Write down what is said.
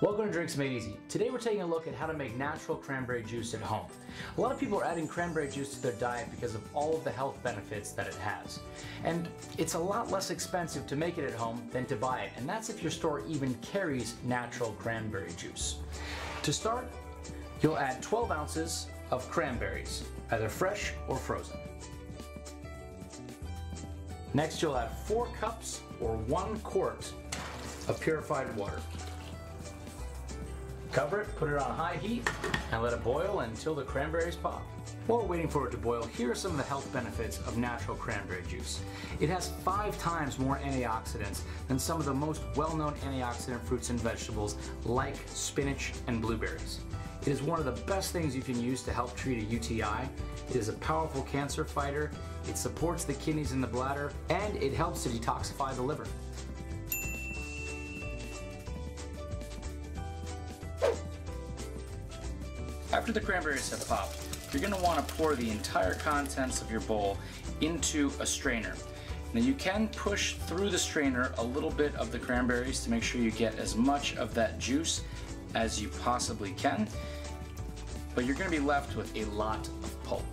Welcome to Drinks Made Easy. Today we're taking a look at how to make natural cranberry juice at home. A lot of people are adding cranberry juice to their diet because of all of the health benefits that it has. And it's a lot less expensive to make it at home than to buy it, and that's if your store even carries natural cranberry juice. To start, you'll add 12 ounces of cranberries, either fresh or frozen. Next, you'll add 4 cups or 1 quart of purified water. Cover it, put it on high heat, and let it boil until the cranberries pop. While we're waiting for it to boil, here are some of the health benefits of natural cranberry juice. It has 5 times more antioxidants than some of the most well-known antioxidant fruits and vegetables like spinach and blueberries. It is one of the best things you can use to help treat a UTI. It is a powerful cancer fighter, it supports the kidneys and the bladder, and it helps to detoxify the liver. After the cranberries have popped, you're going to want to pour the entire contents of your bowl into a strainer. Now you can push through the strainer a little bit of the cranberries to make sure you get as much of that juice as you possibly can, but you're going to be left with a lot of pulp.